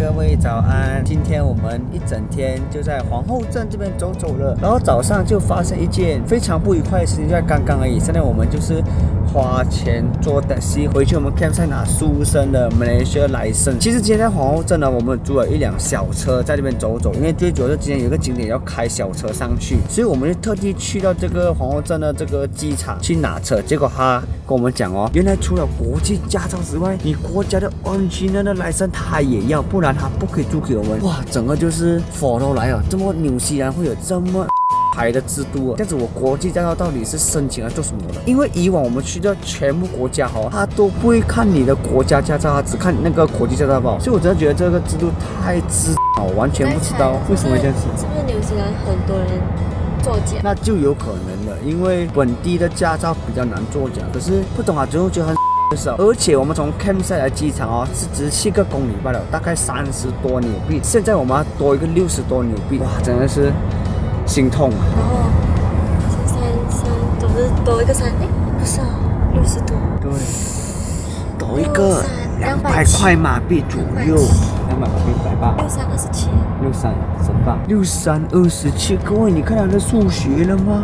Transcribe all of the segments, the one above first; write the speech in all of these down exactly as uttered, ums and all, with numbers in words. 各位早安！今天我们一整天就在皇后镇这边走走了，然后早上就发生一件非常不愉快的事情，在刚刚而已。现在我们就是花钱坐 taxi 回去我们 campsite 拿书生的 Malaysia license。其实今天在皇后镇呢，我们租了一辆小车在这边走走，因为最主要是今天有一个景点要开小车上去，所以我们就特地去到这个皇后镇的这个机场去拿车。结果他跟我们讲哦，原来除了国际驾照之外，你国家的 original 的 license 他也要，不然 他不可以租给我们。哇，整个就是 follow 来啊！这么纽西兰会有这么 X 的制度啊？这样子我国际驾照到底是申请来做什么的？因为以往我们去到全部国家哈，他都不会看你的国家驾照，他只看那个国际驾照吧。所以我真的觉得这个制度太智，我完全不知道为什么这样子。是不是纽西兰很多人 作假？那就有可能了，因为本地的驾照比较难作假。可是不懂啊，最后觉得很 而且我们从 campsite 来机场哦，是只七个公里罢了，大概三十多纽币。现在我们要多一个六十多纽币，哇，真的是心痛啊！然后三三，总之多一个三，哎，不是啊，六十多。对，多一个两百块马币左右，两百马币百八。六三二十七。六三，真棒！六三二十七，各位，你看他的数学了吗？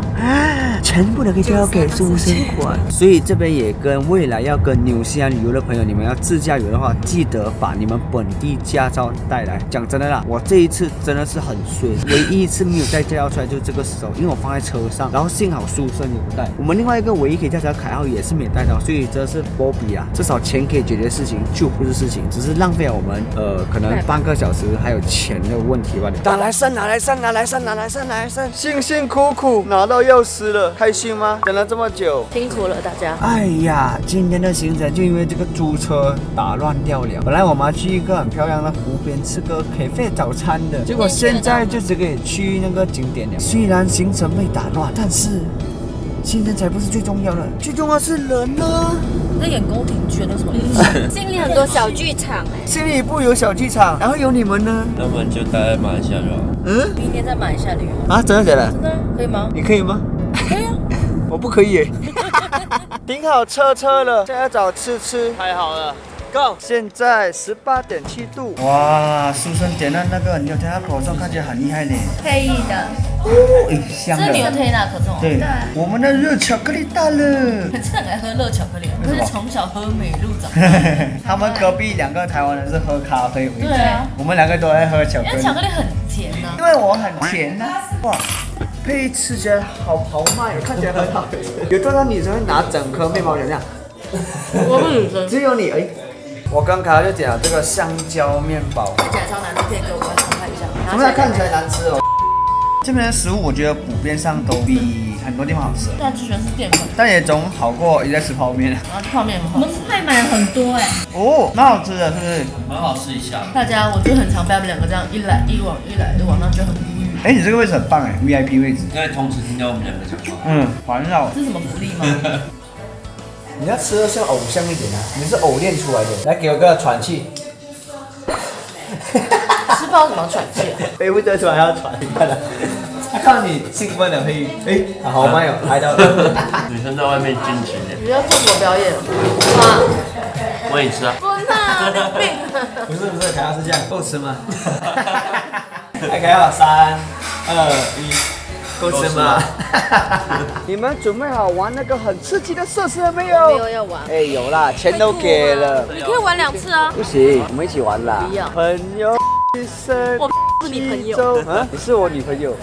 全部都可以交给书生管，所以这边也跟未来要跟纽西兰旅游的朋友，你们要自驾游的话，记得把你们本地驾照带来。讲真的啦，我这一次真的是很衰，唯一一次没有带驾照出来就是这个时候，因为我放在车上，然后幸好书生有带。我们另外一个唯一可以驾照凯浩也是没带到，所以真的是波比啊，至少钱可以解决事情，就不是事情，只是浪费了我们呃可能半个小时还有钱的问题吧。拿来上，拿来上，拿来上，拿来上，拿来上，辛辛苦苦拿到钥匙了。 开心吗？等了这么久，辛苦了大家。哎呀，今天的行程就因为这个租车打乱掉了。本来我们要去一个很漂亮的湖边吃个咖啡早餐的，结果现在就只可以去那个景点了。虽然行程被打乱，但是行程才不是最重要的，最重要是人啊！你在演宫廷剧那什么意思？心里很多小剧场哎、欸，心里不有小剧场，然后有你们呢？那我们就待在马来西亚了。嗯，明天在马来西亚旅游啊？真的假的？真的可以吗？你可以吗？ 我不可以耶，停好车车了，现在要找吃吃，太好了 ，Go！ 现在十八点七度，哇，书生点的那个牛腿辣口中看起来很厉害呢，配的，哦，哎，香的，是牛腿辣口中，对，对我们的热巧克力到了，很少人喝热巧克力，可是从小喝美露长大，他们隔壁两个台湾人是喝咖啡为主，对啊，我们两个都爱喝巧克力，因为巧克力很甜啊，因为我很甜啊，哇。 配吃起来好豪迈，看起来很好。有多少女生会拿整颗面包人呀？我不女生，只有你。哎，我刚刚就讲这个香蕉面包，看起来超难吃，可以给我们看一下。怎么样？看起来难吃哦。这边的食物我觉得普遍上都比很多地方好吃，但全是淀粉，但也总好过一直在吃泡面。然后泡面我们快买了很多哎。哦，蛮好吃的，是不是？蛮好吃一下。大家，我就很常被他们两个这样一来一往，一来一往，那就很。 哎，你这个位置很棒哎 ，V I P 位置。因为同时听到我们两个讲话。嗯，环绕。这是什么福利吗？你要吃的像偶像一点啊，你是偶练出来的。来，给我个喘气。吃饱怎么喘气啊？哎，不得出来还要喘，你看了。他看到你兴奋了，可以。哎，好慢哦，拍到。女生在外面尽情的。你要做什么表演？哇！我也吃啊。不是，你有病。不是不是，凯老师这样够吃吗？ 大家好，三二一，够吃吗？你们准备好玩那个很刺激的设施了没有？没有要玩。哎，有啦，钱都给了。你可以玩两次啊。不行，我们一起玩啦。不要。朋友。我是你朋友，嗯，你是我女朋友，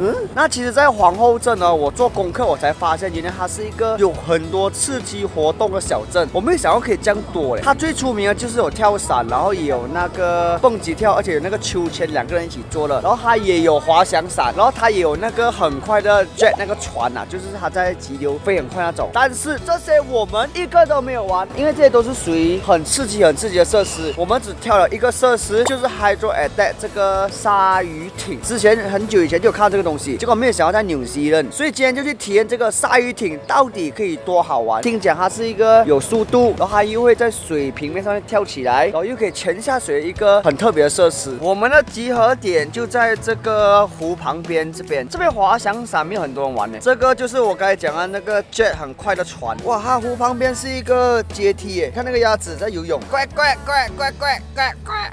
嗯。那其实，在皇后镇呢，我做功课我才发现，原来它是一个有很多刺激活动的小镇。我没想到可以这样多嘞。它最出名的就是有跳伞，然后也有那个蹦极跳，而且有那个秋千，两个人一起做了。然后它也有滑翔伞，然后它也有那个很快的 jet 那个船呐、啊，就是它在急流飞很快那种。但是这些我们一个都没有玩，因为这些都是属于很刺激、很刺激的设施。我们只跳了一个设施，就是 Hydro Air。 带这个鲨鱼艇，之前很久以前就看这个东西，结果没有想到在纽西兰，所以今天就去体验这个鲨鱼艇到底可以多好玩。听讲它是一个有速度，然后它又会在水平面上面跳起来，然后又可以潜下水的一个很特别的设施。我们的集合点就在这个湖旁边这边，这边滑翔伞没有很多人玩呢。这个就是我刚才讲的那个 jet 很快的船，哇，它湖旁边是一个阶梯耶，看那个鸭子在游泳，怪怪怪怪怪怪怪。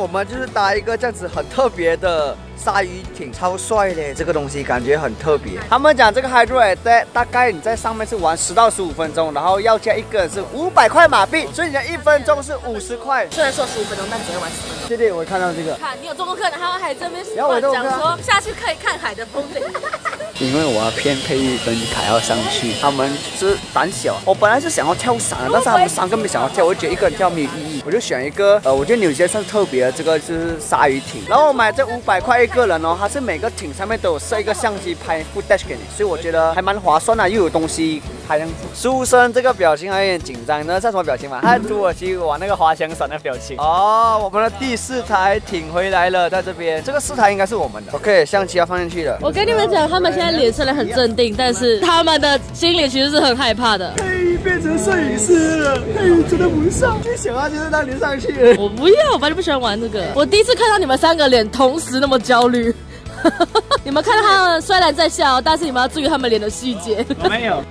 我们就是搭一个这样子很特别的鲨鱼艇，超帅的，这个东西感觉很特别。他们讲这个 Hydro Air 大概你在上面是玩十到十五分钟，然后要价一个人是五百块马币，所以你的一分钟是五十块。虽然说十五分钟，但只能玩十分钟。对对，我看到这个。看，你有做功课，然后还这边讲说下去可以看海的风景。因为我骗佩玉跟凯要上去，他们是胆小。我本来是想要跳伞，但是他们三个没想要跳，我觉得一个人跳没有意义，我就选一个。呃，我觉得有些算特别的，这个就是鲨鱼艇。然后我买这五百块一个人哦，它是每个艇上面都有设一个相机拍 footage 给你，所以我觉得还蛮划算的，又有东西拍样子。书生这个表情还有点紧张呢，叫什么表情嘛？他土耳其玩那个滑翔伞的表情。哦，我们的第四台艇回来了，在这边，这个四台应该是我们的。OK， 相机要放进去了。我跟你们讲，他们现在。 脸色很镇定，但是他们的心里其实是很害怕的。嘿，变成摄影师了，嘿，真的不上，最想要就是让你上去。我不要，我本来就不喜欢玩这个。我第一次看到你们三个脸同时那么焦虑。你们看到他们虽然在笑，但是你们要注意他们脸的细节。我没有。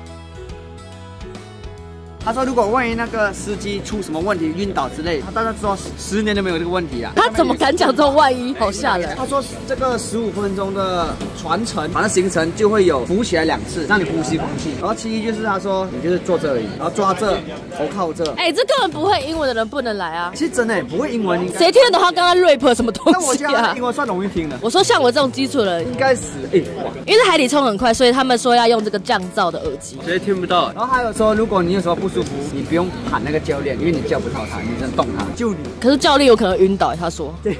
他说：“如果万一那个司机出什么问题，晕倒之类，他大概说十年都没有这个问题啊。”他怎么敢讲这种万一？好吓人！他说这个十五分钟的船程，反正行程就会有浮起来两次，让你呼吸空气。然后其一就是他说你就是坐这里，然后抓这，头靠这。哎、欸，这根本不会英文的人不能来啊！是真的、欸、不会英文，谁听得懂他刚刚 rap 什么东西啊？那我英文算容易听的。我说像我这种基础人应该死哎、欸，因为海底冲很快，所以他们说要用这个降噪的耳机，谁听不到。然后还有说，如果你有什么不 舒服，你不用喊那个教练，因为你叫不到他，你只能动他救你。可是教练有可能晕倒，他说。对，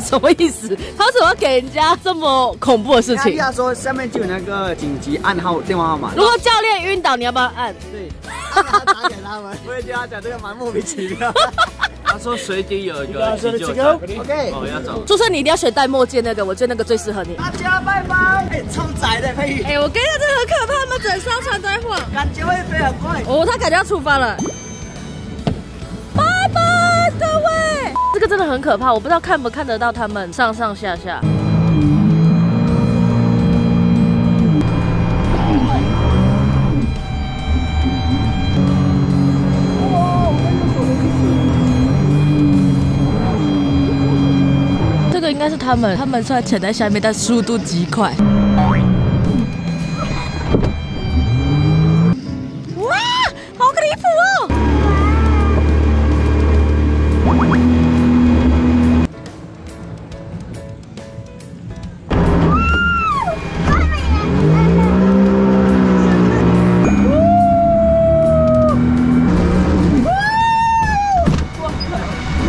什么意思？他怎么给人家这么恐怖的事情？他说下面就有那个紧急暗号电话号码。如果教练晕倒，你要不要按？对，打给他们。我也觉得他讲这个蛮莫名其妙。他说水底有一个急救站 ，OK， 我要走。朱生，你一定要学戴墨镜那个，我觉得那个最适合你。大家拜拜。哎，超窄的佩玉。哎，我跟你讲，这很可怕，他们整艘船都在晃，感觉会飞很快。哦，他感觉要出发了。拜拜，各位。这个真的很可怕，我不知道看不看得到他们上上下下。 应该是他们，他们虽然潜在下面，但速度极快。哇，好离谱哦！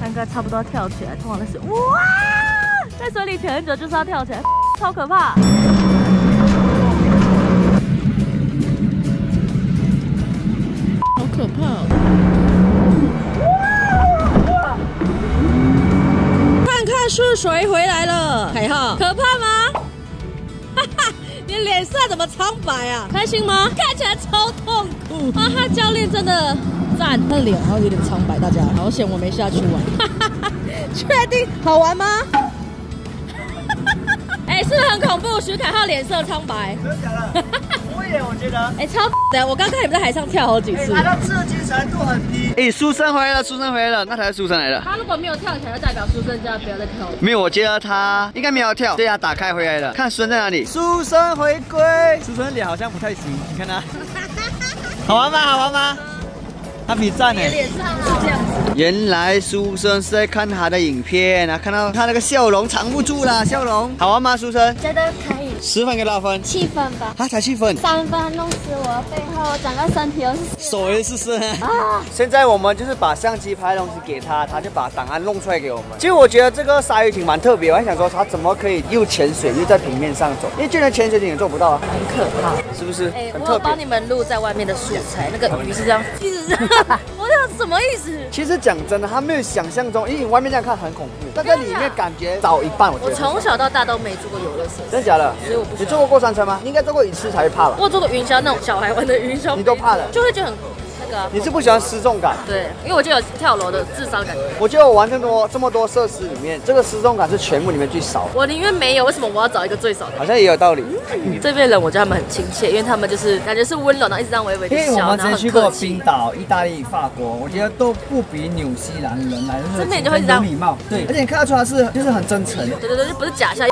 三个差不多跳起来，通常都是哇。 在水里潜很久就是要跳起来，超可怕！好可怕哦！看看是谁回来了，凯浩，可怕吗？哈哈，你脸色怎么苍白啊？开心吗？看起来超痛苦。啊哈，教练真的赞，他脸好像有点苍白，大家好险我没下去玩。确定好玩吗？哎、欸，是不是很恐怖？徐凯浩脸色苍白。真的假的？不会耶，我觉得。哎、欸，超的！我刚看你们在海上跳好几次。哎、欸，他的刺激程度很低。哎、欸，书生回来了，书生回来了，那才是书生来了。他如果没有跳起来，就代表书生就要不要再跳了。没有，我觉得他应该没有跳，对啊，打开回来了。看书生在哪里？书生回归。书生脸好像不太行，你看他。好玩吗？好玩吗？他比赞呢。脸上是这样子。原来书生是在看他的影片啊，看到他那个笑容藏不住了，笑容。好玩吗，书生？觉得可以。十分给多少分？七分吧。他才七分。三分弄死我，背后整个身体都是。手也是伸。啊！现在我们就是把相机拍的东西给他，他就把档案弄出来给我们。其实我觉得这个鲨鱼艇蛮特别，我还想说他怎么可以又潜水又在平面上走，因为就连潜水艇也做不到啊。很可怕，是不是？哎、欸，我帮你们录在外面的素材，那个鱼是这样。我想什么意思？其实讲真的，他没有想象中，因为你外面这样看很恐怖，但在里面感觉少一半。我觉得我从小到大都没坐过游乐设施，真的假的？所以我不。你坐过过山车吗？应该坐过一次才会怕吧？我坐过云霄那种小孩玩的云霄，你都怕了，就会觉得很那个。你是不喜欢失重感？对，因为我就有跳楼的智商感觉。我觉得我玩这么多这么多设施里面，这个失重感是全部里面最少。我宁愿没有，为什么我要找一个最少的？好像也有道理。这边人我觉得他们很亲切，因为他们就是感觉是温柔，然后一直这样微微的笑，因为我们之前去过冰岛、意大利、法国，我觉得都不比纽西兰人来热情、很有礼貌。对，而且你看得出来是就是很真诚。对对对，就不是假笑。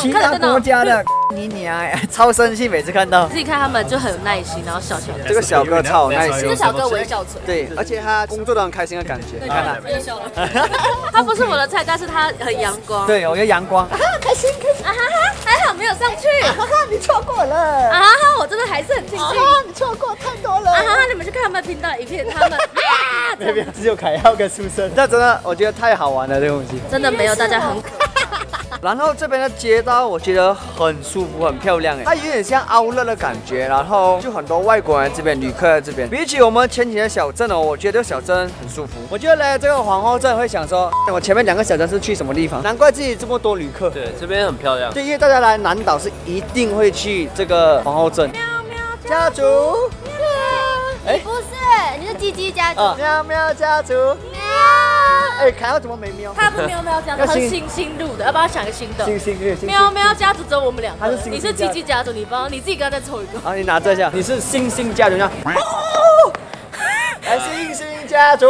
其他国家的你你啊，超生气，每次看到。自己看他们就很有耐心，然后笑笑的。这个小哥超有耐心，这个小哥微笑唇。对，而且他工作都很开心的感觉。对，微笑了。他不是我的菜，但是他很阳光。对，我觉得阳光。啊，开心开心啊哈哈，还好没有上去。啊哈，你错过了。啊哈，我真的还是很庆幸。啊，你错过太多了。啊哈，你们去看他们频道影片，他们。啊，这边只有凯浩跟书生。那真的，我觉得太好玩了，这个东西。真的没有大家很。然后这边的街道我觉得很舒服，很漂亮哎，它有点像奥勒的感觉，然后就很多外国人这边旅客在这边。比起我们前几天的小镇哦，我觉得小镇很舒服。我觉得来这个皇后镇会想说，我前面两个小镇是去什么地方？难怪自己这么多旅客。对，这边很漂亮。对，因为大家来南岛是一定会去这个皇后镇。喵喵家族。哎，不是，你是鸡鸡家族。喵喵家族。哎，凯浩怎么没喵？他不喵喵家族，他是星星录的，要不要想个新的？星星对，喵喵家族只有我们两个。你是鸡鸡家族，你帮你自己跟他再抽一个。好，你拿这下。你是星星家族，那。哦，哎，星星家族。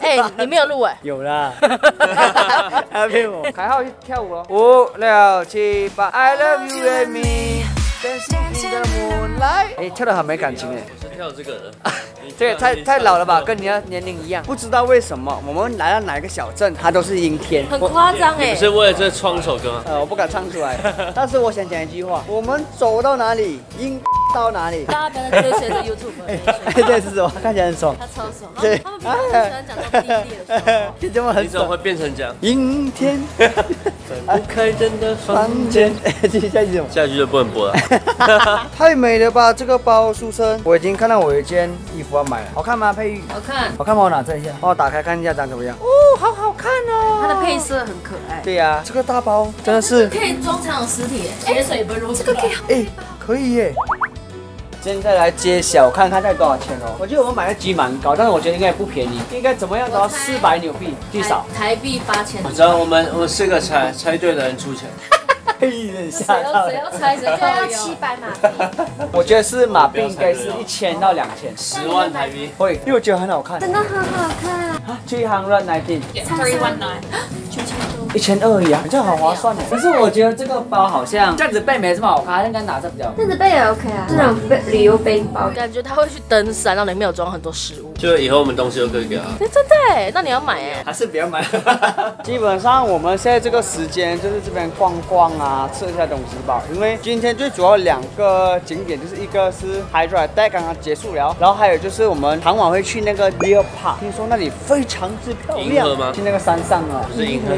哎、欸，你没有录哎、欸？有啦，还要骗我？凯浩去跳舞喽！五六七八 ，I love you and me， dancing in the moonlight。哎，跳得很没感情哎！我是跳这个的，这也太太老了吧，跟你的年龄一样。不知道为什么，我们来到哪个小镇，它都是阴天，很夸张哎！你不是为了这唱首歌吗？呃，我不敢唱出来，但是我想讲一句话：我们走到哪里，阴。到哪里？大家不要追随着 YouTube。对，是什么？看起来很爽。他超爽。对，他们平常喜欢讲这种低劣的笑话。你怎么很爽？你怎么会变成这样？阴天，不开灯的房间。继续下去什么？下去就不能播了。太美了吧！这个包书生，我已经看到我有一件衣服要买了。好看吗？佩玉？好看。好看吗？我拿这一下，帮我打开看一下长怎么样。哦，好好看哦。它的配色很可爱。对呀，这个大包真的是可以装藏有尸体，血水不入。这个可以。哎，可以耶。现在来揭晓，看看到底多少钱哦。我觉得我们买的鸡蛮高，但是我觉得应该也不便宜，应该怎么样都要四百纽币最少，台币八千。反正我们我们四个猜猜对的人出钱。一人吓到。谁要猜？谁就要七百马币。我觉得是马币，应该是一千到两千，十万台币。会，因为我觉得很好看。真的很好看。啊，最夯了nineteen。Three one nine。一千二呀，这好划算的。可是我觉得这个包好像这样子背没这么好看，应该拿着比较。这样子背也 OK 啊，这种旅游背包，感觉他会去登山，然后里面有装很多食物。就以后我们东西都可以给他。哎，真的？那你要买哎？还是不要买？基本上我们现在这个时间就是这边逛逛啊，吃一下东西吧。因为今天最主要两个景点就是一个是 Hydra Deck 刚刚结束了，然后还有就是我们傍晚会去那个 Deer Park， 听说那里非常之漂亮。银河吗？去那个山上啊，是银河。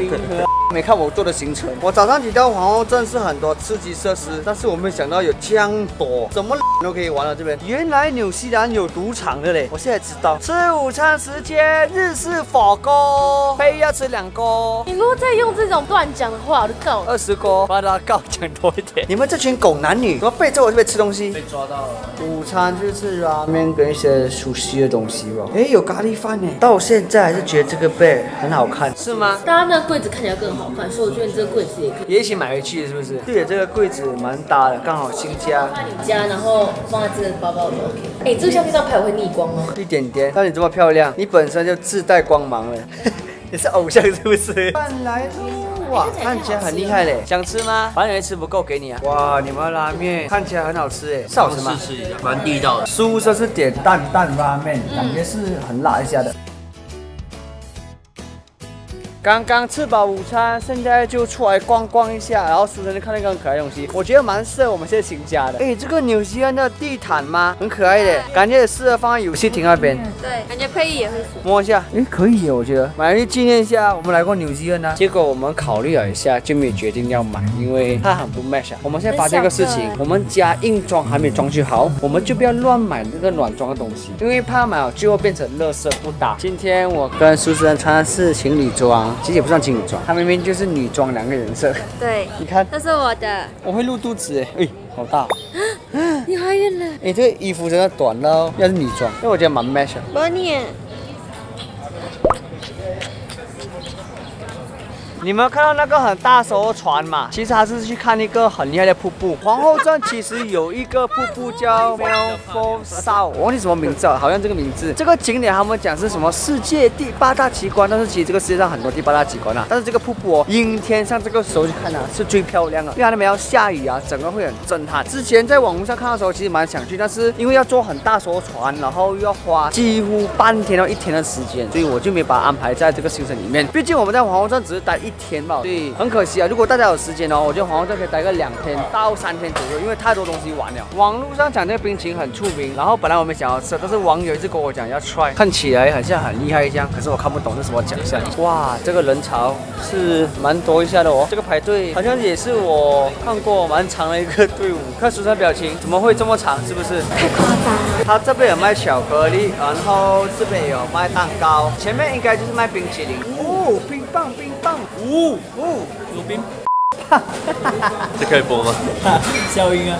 没看我做的行程。我早上提到皇后镇是很多刺激设施，但是我没想到有这样多，怎么都可以玩到这边。原来纽西兰有赌场的嘞，我现在知道。吃午餐时间，日式火锅，杯要吃两锅。你如果再用这种乱讲的话，我就告二十锅，把他告讲多一点。你们这群狗男女，怎么背着我这边吃东西？被抓到了。午餐就吃拉面跟一些熟悉的东西吧。哎，有咖喱饭呢。到现在还是觉得这个背很好看，是吗？当然，那个柜子看起来更好看，所以我觉得你这个柜子也可以。也一起买回去是不是？对，这个柜子蛮搭的，刚好新家。放你家，然后放在这个包包里 OK。哎，这个相片照拍我会逆光吗？一点点。但你这么漂亮，你本身就自带光芒了。你是偶像是不是？饭来喽！哇，看起来很厉害嘞，想吃吗？反正吃不够给你啊。哇，你们拉面看起来很好吃哎，好吃吗？试试一下，蛮地道的。苏这是点蛋蛋拉面，感觉是很辣一下的。刚刚吃饱午餐，现在就出来逛逛一下，然后苏珊就看到一个很可爱的东西，我觉得蛮适合我们现在新家的。哎，这个纽西兰的地毯吗？很可爱的，感觉也适合放在游戏厅那边。对，感觉配艺也会服。摸一下，哎，可以耶，我觉得买回去纪念一下，我们来过纽西兰呢。结果我们考虑了一下，就没有决定要买，因为它很不 match 啊。我们现在把这个事情，我们家硬装还没装修好，我们就不要乱买这个软装的东西，因为怕买了最后变成垃圾不搭。今天我跟苏珊穿的是情侣装。其实也不算情侣装，她明明就是女装两个人设。对，你看，这是我的。我会露肚子哎，哎，好大。你怀孕了？哎，这个衣服真的短了，要是女装，因为我觉得蛮 match 的。我念。你们看到那个很大艘的船嘛？其实他是去看一个很厉害的瀑布。皇后镇其实有一个瀑布叫 Melfort Sound， 我忘记什么名字了，好像这个名字。这个景点他们讲是什么世界第八大奇观，但是其实这个世界上很多第八大奇观啊。但是这个瀑布哦，阴天上这个时候去看啊是最漂亮的，因为它那边要下雨啊，整个会很震撼。之前在网络上看到的时候，其实蛮想去，但是因为要坐很大艘船，然后又要花几乎半天到一天的时间，所以我就没把它安排在这个行程里面。毕竟我们在皇后镇只是待一。天吧，所以很可惜啊。如果大家有时间哦，我觉得皇后镇可以待个两天到三天左右，因为太多东西玩了。网络上讲这个冰淇淋很出名，然后本来我们想要吃，但是网友一直跟我讲要 try， 看起来很像很厉害一样，可是我看不懂是什么奖项。哇，这个人潮是蛮多一下的哦。这个排队好像也是我看过蛮长的一个队伍。看苏珊表情，怎么会这么长？是不是？太夸张了。他这边有卖巧克力，然后这边有卖蛋糕，前面应该就是卖冰淇淋。哦，冰棒，冰棒。呜呜，鲁冰，这可以播吗？消音啊！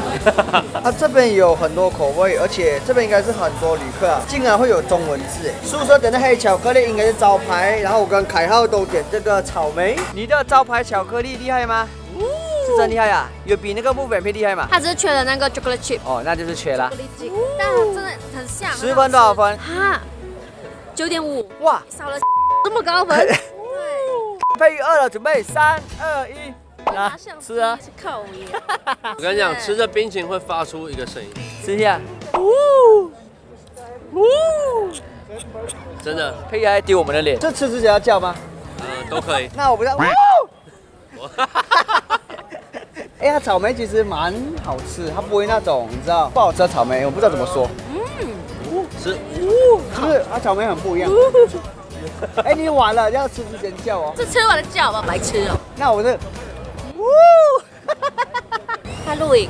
它这边有很多口味，而且这边应该是很多旅客啊，竟然会有中文字哎。宿舍点的黑巧克力应该是招牌，然后我跟凯浩都点这个草莓。你的招牌巧克力厉害吗？是真厉害啊！有比那个木粉片厉害吗？它只是缺了那个 chocolate chip。哦，那就是缺了。但真的很像。十分多少分？哈，九点五。哇，少了这么高分。配乐了，准备三二一，拿吃啊！我跟你讲，吃着冰淇淋会发出一个声音，吃一下。呜呜，真的，配乐还丢我们的脸。这吃之前要叫吗？呃，都可以。那我不叫。哎呀，草莓其实蛮好吃，它不会那种你知道不好吃的草莓，我不知道怎么说。嗯，是，就是它草莓很不一样。哎，你完了，要吃之前叫哦。这吃完了叫吧，白吃哦。那我这，呜，他录影，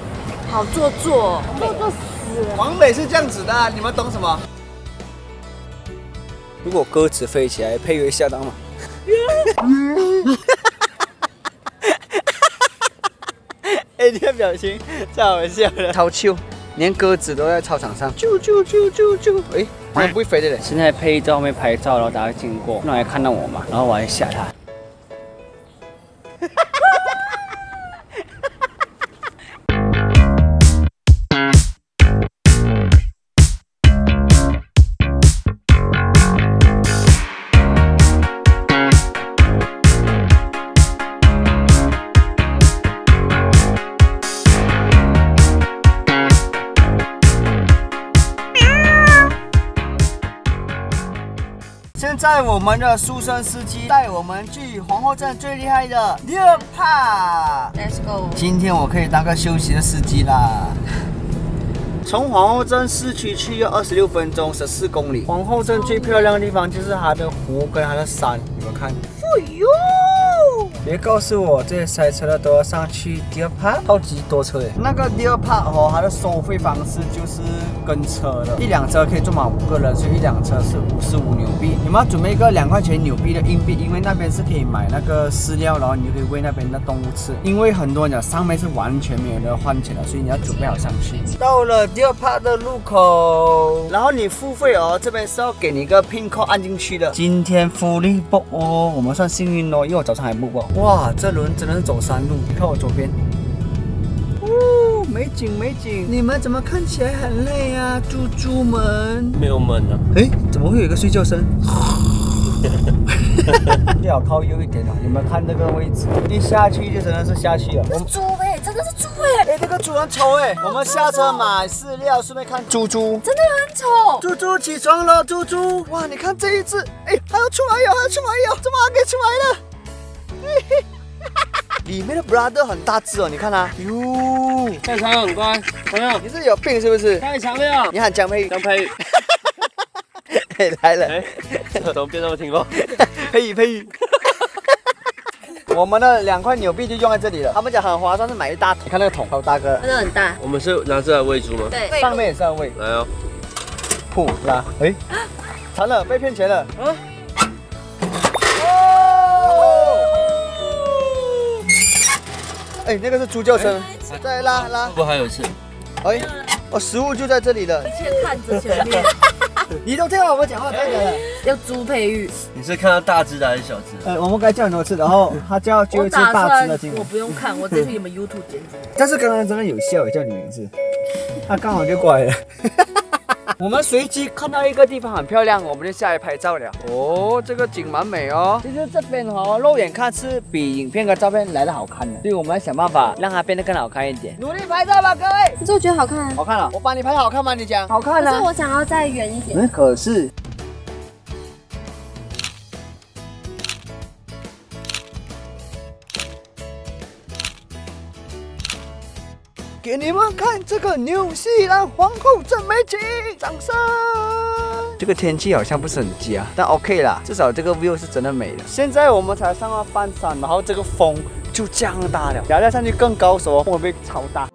好做作，做作死了。王美是这样子的、啊，你们懂什么？如果鸽子飞起来，配乐下当吗？哎，你的表情太好笑了，超糗。连鸽子都在操场上，啾啾啾啾啾！哎，那不会飞的嘞。现在配在后面拍照，然后大家经过，那还看到我嘛，然后我还吓他。在我们的苏珊司机带我们去皇后镇最厉害的热帕 ，Let's go！ 今天我可以当个休息的司机啦。从皇后镇市区去要二十六分钟，十四公里。皇后镇最漂亮的地方就是它的湖跟它的山，你们看。哎呦！别告诉我这塞车的都要上去第二趴，超级多车耶！那个第二趴哦，它的收费方式就是跟车的，一辆车可以坐满五个人，所以一辆车是五十五纽币。你们要准备一个两块钱纽币的硬币，因为那边是可以买那个饲料，然后你就可以喂那边的动物吃。因为很多人讲上面是完全没有人换钱的，所以你要准备好上去。到了第二趴的路口，然后你付费哦，这边是要给你一个 pin code 按进去的。今天福利不哦，我们算幸运哦，因为我早上还不过。 哇，这轮真的是走山路！你看我左边，哦，美景美景！你们怎么看起来很累啊，猪猪们？没有闷啊！哎，怎么会有一个睡觉声？最好靠右一点啊！你们看这个位置，一下去就真的是下去了。我们猪哎，真的是猪哎！哎，这个猪很丑哎！我们下车买饲料，顺便看猪猪，真的很丑。猪猪起床了，猪猪！哇，你看这一只，哎，它要出来了，它要出来了，怎么还没出来呢？ 里面的 brother 很大只哦，你看他、啊，哟，太长了，很乖，朋友，你是有病是不是？太长了，你喊江佩宇，江佩宇，来了，哎，怎么变那么听话？佩宇佩宇，我们的两块纽币就用在这里了。他们讲很划算，是买一大桶，你看那个桶好大个，真的很大。我们是拿这来喂猪吗？对，上面也是要喂。来哦，噗啦，哎，惨了，被骗钱了。啊 哎，那个是猪叫声，再拉拉，不还有一次？哎，哦，食物就在这里了。先看着前面，你都听到我们讲话对了。要猪培育。你是看到大只的还是小只？呃，我们该叫很多次，然后他叫就会吃大只的进。我不用看，我直接去你们 YouTube 点。但是刚刚真的有效，叫你名字，他刚好就过来了。我们随机看到一个地方很漂亮，我们就下来拍照了。哦，这个景蛮美哦。其实这边哦，肉眼看是比影片跟照片来的好看的，所以我们要想办法让它变得更好看一点。努力拍照吧，各位。可是我觉得好看啊。好看了、啊，我帮你拍好看吗？你讲。好看啊。可是我想要再远一点。嗯，可是。 给你们看这个纽西兰皇后镇美景，掌声！这个天气好像不是很佳，但 OK 啦，至少这个 view 是真的美的。现在我们才上到半山，然后这个风就这样大了，要再上去更高时候，风会被超大。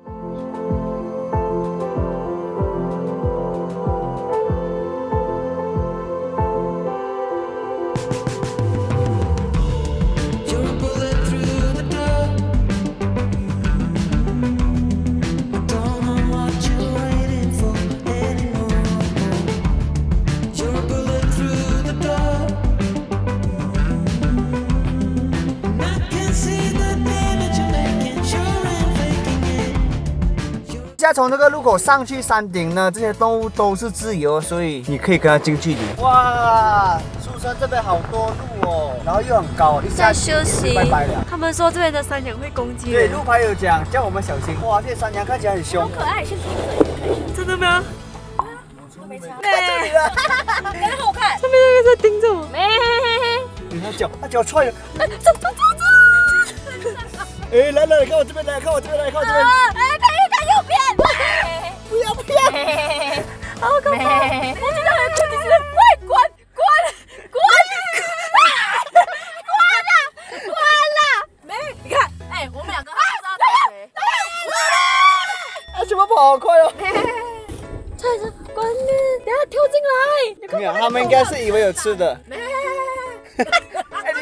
从这个路口上去山顶呢，这些动物都是自由，所以你可以跟它近距离。哇，树上这边好多鹿哦，然后又很高，一下休息。拜拜了。他们说这边的山羊会攻击。对，路牌有讲，叫我们小心。哇，这山羊看起来很凶。好可爱，是真的吗？都没差。对了，很好看。上面那个在盯着我。没。你看脚，它脚踹了。哎，走走走走。哎，来来，看我这边来，看我这边来，看我这边。哎，看。 右边，不要不要，好可怕！我知道很酷，就是喂，滚滚滚滚啦滚啦！没，你看，哎，我们两个还不知道打谁。他怎么跑好快哦？这是滚呢，等下跳进来。没有，他们应该是以为有吃的。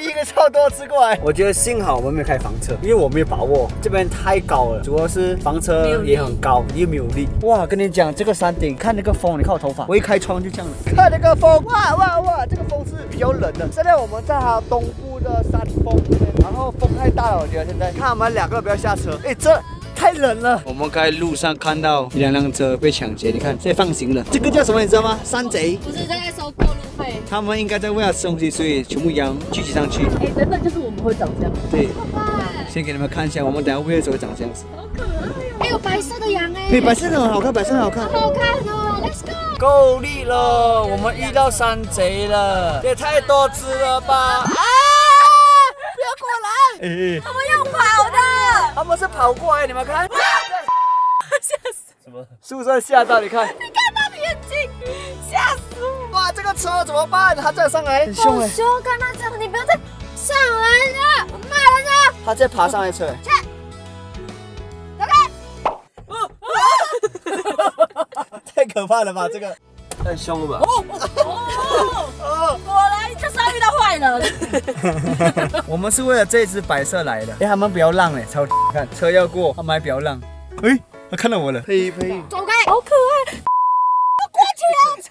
一个超多吃过来，我觉得幸好我们没有开房车，因为我没有把握，这边太高了，主要是房车也很高，又没有力。哇，跟你讲，这个山顶看那个风，你看我头发，我一开窗就这样了。看那个风，哇哇哇，这个风是比较冷的。现在我们在它东部的山峰这边，然后风太大了，我觉得现在看我们两个不要下车。哎，这太冷了。我们在路上看到一辆辆车被抢劫，你看，现在放行了。这个叫什么你知道吗？山贼。不是在收购路。 他们应该在为了吃东西，所以全部羊聚集上去。哎，等等，就是我们会长这样。对，先给你们看一下，我们等下喂的时候长这样子。好可爱哦！还有白色的羊哎。对，白色的很好看，白色很好看。好看哦 ，Let's go！ 够力了，我们遇到山贼了，也太多只了吧！啊！不要过来！他们要跑的。他们是跑过来，你们看。吓死！什么？树上吓到，你看。你看他的眼睛，吓死！ 哇，这个车怎么办？它再上来，很凶哎！好凶！看那车，你不要再上来了，我骂人了。他再爬上来吹。去，走开！太可怕了吧，这个太凶了吧！哦哦，果然这鲨鱼它坏了。我们是为了这只白色来的，哎，他们不要浪哎，超看车要过，他们还不要浪。哎，他看到我了，呸呸！走开！好可爱，过去了。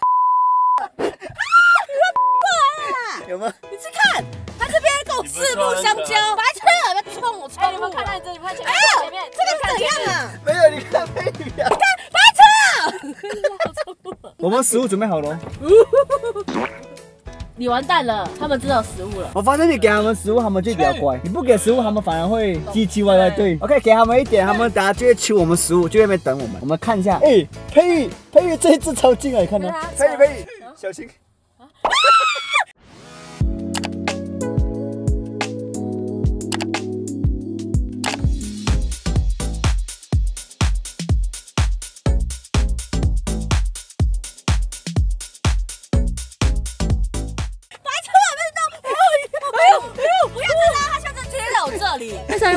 有吗？你去看，他这边跟我四目相交，白痴，别冲我冲！你们看到你这里，快前面，前面，这个怎样啊？没有，你看美女啊！你看，白痴！我们食物准备好了。你完蛋了，他们知道食物了。我发现你给他们食物，他们就比较乖；你不给食物，他们反而会唧唧歪歪。对 ，OK， 给他们一点，他们等下就会吃我们食物，就在那边等我们。我们看一下，哎，佩玉，佩玉这一只超近啊，你看到？佩玉，佩玉，小心！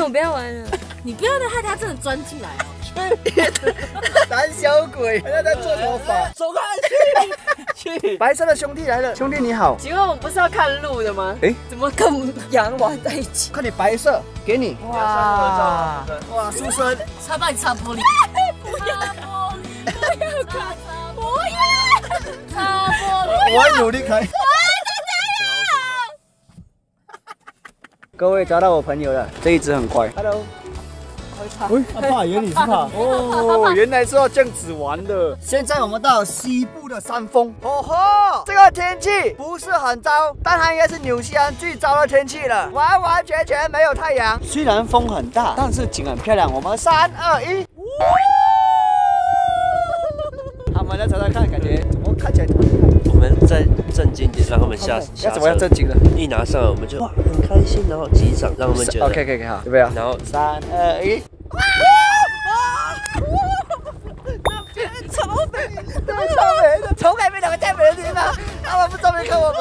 不要玩了，你不要害他真的钻进来哦！胆小鬼，他在做什么法？走开！去！白色的兄弟来了，兄弟你好。请问我们不是要看路的吗？哎，怎么跟羊玩在一起？看你白色，给你。哇哇，书生，他帮你擦玻璃。不要玻璃，不要擦，不要擦玻璃。我要努力开。 各位找到我朋友了，这一只很乖。Hello， 喂，他怕，原来是怕哦，原来是要这样子玩的。现在我们到西部的山峰，哦吼，这个天气不是很糟，但它应该是纽西兰最糟的天气了，完完全全没有太阳。虽然风很大，但是景很漂亮。我们三二一，他们来找找看，感觉怎么看起来？ 我们再正经点，让他们下下车。要正经的？一拿上来我们就哇很开心，然后击掌，让他们觉得 OK OK OK 好，对不对？然后三二一，哇！超美，超美的，从来没两个太美的地方，他们不专门看我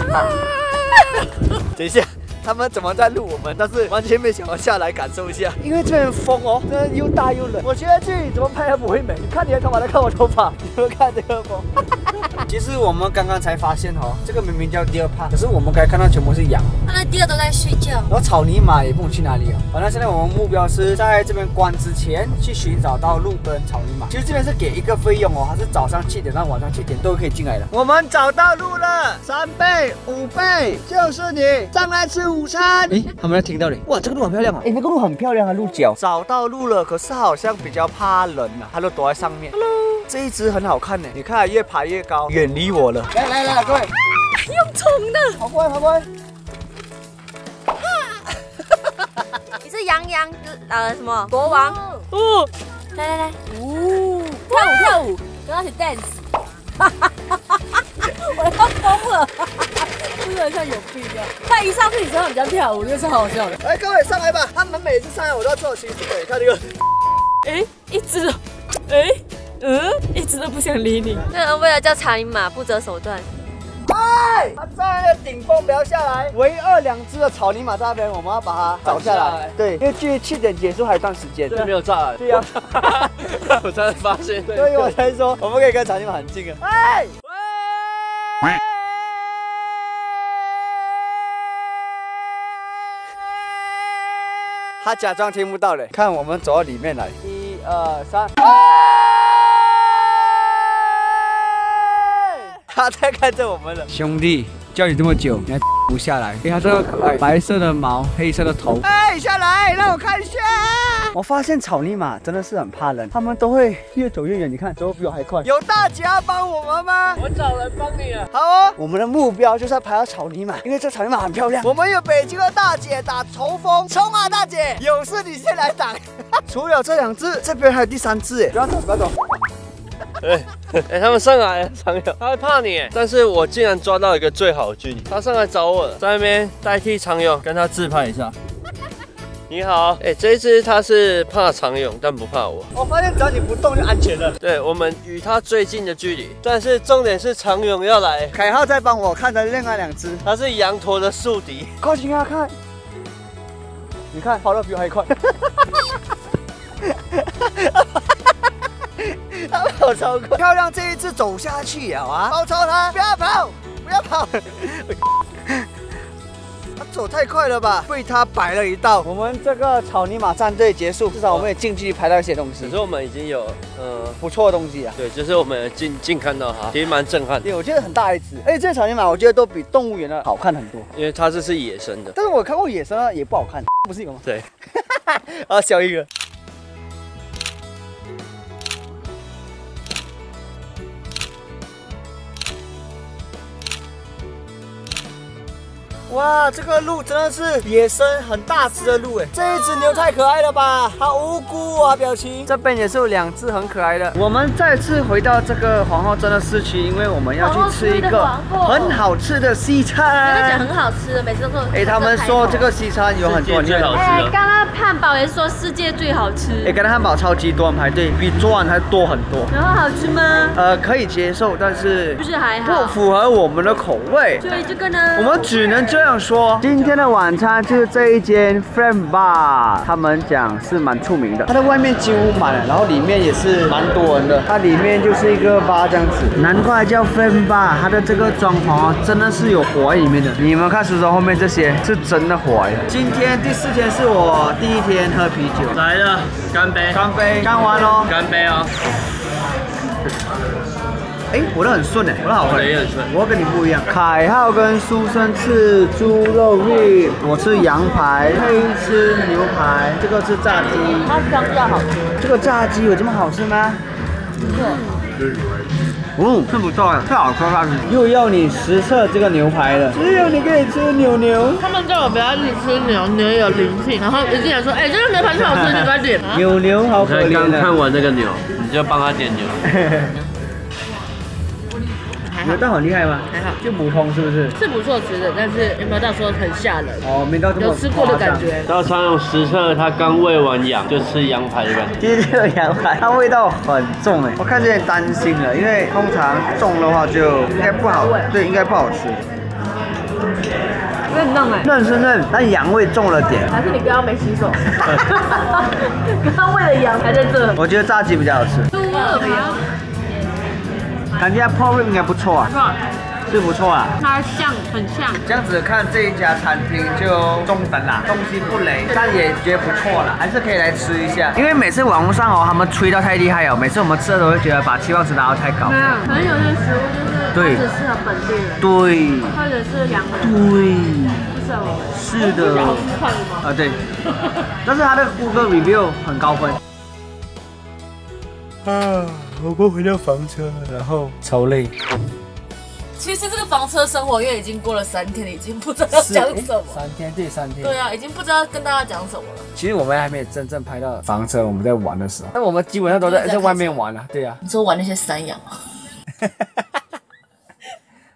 们。等一下，他们怎么在录我们？但是完全没想要下来感受一下，因为这边风哦，真的又大又冷。我觉得这里怎么拍都不会美。你看你的头发，来看我头发。 你看这个风，其实我们刚刚才发现哦，这个明明叫第二趴，可是我们该看到全部是羊。看到第二都在睡觉，然后草泥马也不懂去哪里了。反正现在我们目标是在这边关之前去寻找到路跟草泥马。其实这边是给一个费用哦，它是早上七点到晚上七点都可以进来的。我们找到路了，三倍、五倍，就是你上来吃午餐。诶，他们在听到你。哇，这个路很漂亮啊！诶，那个路很漂亮啊，鹿角。找到路了，可是好像比较怕冷啊，它都躲在上面。Hello 这一只很好看呢，你看越爬越高，远离我了。来来来，各位，用冲的，跑过来，跑过来。你是羊羊呃什么国王？哦，来来来，哦，跳舞跳舞，跟他一起 dance。哈哈哈哈哈！我要疯了，真的像有病一样。他一上去你知道人家跳舞，真是好笑的。来，各位上来吧，他们每次上来我都要做清楚。你看这个，哎，一只，哎。 嗯，一直都不想理你。那为了叫草泥马不择手段。哎，它站在顶峰不要下来。唯二两只的草泥马在那边，我们要把它找下来。对，因为距离七点结束还有一段时间。对，没有炸了。对呀，我才发现。所以我才说我们可以跟草泥马很近啊。哎，喂。 他假装听不到嘞，看我们走到里面来。一二三，他在看着我们了。兄弟，叫你这么久，你还不下来？哎，他这个可爱，白色的毛，黑色的头。哎，下来，让我看一下。我发现草泥马真的是很怕人，他们都会越走越远。你看，走比我还快。有大家帮我们吗？我找人帮你了。好哦，我们的目标就是要拍到草泥马，因为这草泥马很漂亮。我们有北京的大姐打头风，冲啊大姐！有事你先来挡。除了这两只，这边还有第三只哎，不要走，不要走。 哎哎，他们上来了，常友，他会怕你哎，但是我竟然抓到一个最好的距离，他上来找我了，在那边代替常友跟他自拍一下。你好，哎、欸，这一只它是怕长泳，但不怕我。我发现只要你不动就安全了。对，我们与它最近的距离，但是重点是长泳要来。凯浩在帮我看着另外两只，它是羊驼的宿敌。靠近它看，你看跑得比我还快。它跑超快，漂亮！这一只走下去了啊！包抄它，不要跑，不要跑。走太快了吧，被他摆了一道。我们这个草泥马战队结束，至少我们也近距离拍到一些东西。可是我们已经有呃不错的东西啊。对，就是我们近近看到它，其实蛮震撼。对，我觉得很大一只。而且这草泥马我觉得都比动物园的好看很多，因为它这是野生的。但是我看过野生的也不好看，不是有吗？对。啊，小一个。 哇，这个鹿真的是野生很大只的鹿哎！这一只牛太可爱了吧，好无辜啊表情。这边也是有两只很可爱的。我们再次回到这个皇后镇的市区，因为我们要去吃一个很好吃的西餐。你们讲很好吃的，每次都说。哎，他们说这个西餐有很多料。哎，刚刚汉堡也说世界最好吃。哎，刚刚汉堡超级多人排队，比昨晚还多很多。然后好吃吗？呃，可以接受，但是不是还好，不符合我们的口味。所以这个呢，我们只能这。 这样说，今天的晚餐就是这一间 Friend Bar， 他们讲是蛮出名的。它的外面几乎满了，然后里面也是蛮多人的。它里面就是一个 bar 这样子，难怪叫 Friend Bar。它的这个装潢真的是有火在里面的。你们看，叔叔后面这些是真的火呀。今天第四天是我第一天喝啤酒，来了，干杯，干杯，干完喽，干杯哦。哎，我的很顺哎，我的好喝，也很顺。我跟你不一样，凯浩跟苏生吃猪肉粒，我吃羊排，配一吃牛排，这个是炸鸡。它香较好吃。这个炸鸡有这么好吃吗？不错。嗯，这不错哎，太好吃了。又要你实测这个牛排了，只有你可以吃牛牛。他们叫我不要一直吃牛牛，有灵性。然后一进来说，哎，这个牛排太好吃，你快点。牛牛好可怜。刚看完这个牛，你就帮他点牛。 牛蛋很厉害吗？还好，就普通是不是？是不错吃的，但是有没有到说很吓人？哦，没到这么有吃过的感觉。然后常勇实测他刚喂完羊就吃羊排的感觉。今天这个羊排，它味道很重哎，我看有点担心了，因为通常重的话就应该不好，对，应该不好吃。 嫩嫩哎，嫩是嫩，但羊味重了点。还是你刚刚没洗手？刚刚喂了羊还在这。我觉得炸鸡比较好吃。猪肉比较。 感觉 pork rib 应该不错啊，是不错啊，它像很像。这样子看这一家餐厅就中等啦，东西不雷，但也觉得不错啦，还是可以来吃一下。因为每次网络上哦，他们吹到太厉害哦，每次我们吃的时候会觉得把期望值拉到太高。没有，可能有些食物就是只适合本地人，对，或者是洋人，对，不适合我们。是的。啊对，但是它的 Google review 很高分。嗯。 我不回到房车，然后超累。其实这个房车生活，因为已经过了三天，已经不知道讲什么。三天对三天。对啊，已经不知道跟大家讲什么了。其实我们还没有真正拍到房车，我们在玩的时候，但我们基本上都在在外面玩啊，对啊。你说玩那些山羊啊？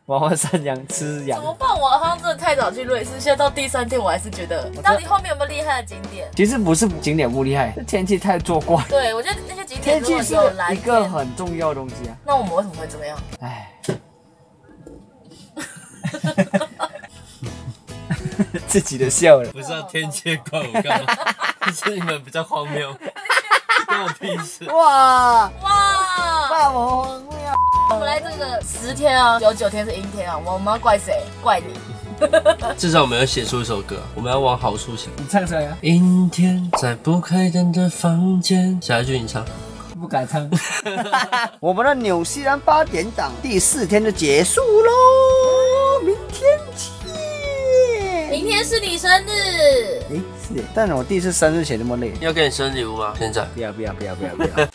玩玩山羊吃羊。怎么办？我好像真的太早去瑞士，现在到第三天，我还是觉得到底后面有没有厉害的景点？其实不是景点不厉害，是天气太作怪。对，我觉得那些。 天气是一个很重要的东西啊。那我们为什么会这么样？哎，自己的笑了。不是要天气怪我干嘛？是你们比较荒谬，跟我屁事。哇哇，爸我荒谬。我们来这个十天啊，有九天是阴天啊，我们要怪谁？怪你。至少我们要写出一首歌，我们要往好处想。你唱出来啊！阴天在不开灯的房间，下一句你唱。 不敢唱。我们的纽西兰八点档第四天就结束喽，明天见。明天是你生日。哎，是，但是我第一次生日写那么累，要给你生日礼物吗？现在不要不要不要不要不要。